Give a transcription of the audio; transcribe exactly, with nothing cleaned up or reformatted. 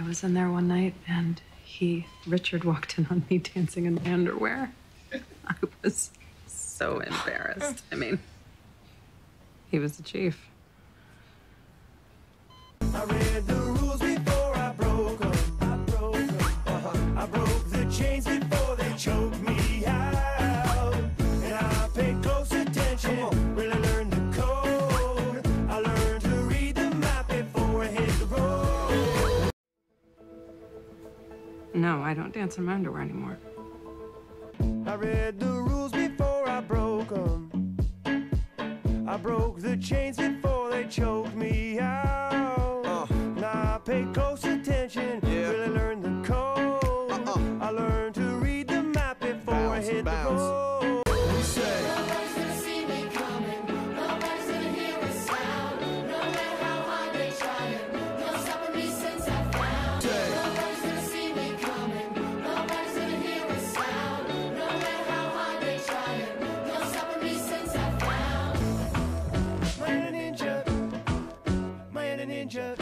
I was in there one night and he, Richard, walked in on me dancing in my underwear. I was so embarrassed. I mean, he was the chief. I read the rules before I broke them. I broke them. Uh-huh. I broke the chains before they choked me out. And I paid close attention, really learned the code. I learned to read the map before I hit the road. No, I don't dance in my underwear anymore. I read the rules before I broke them. I broke the chains before they choked me out. Uh, now I pay close attention, yeah. Really learned the code. Uh -uh. I learned to read the map before bounce, I hit bounce. The road. We say, nobody's gonna see me coming, nobody's gonna hear a sound, no matter how hard they try it, no stopping me since I found. Say, nobody's gonna see me coming, nobody's gonna hear a sound, no matter how hard they try it, no stopping me since I found. My ninja, my ninja.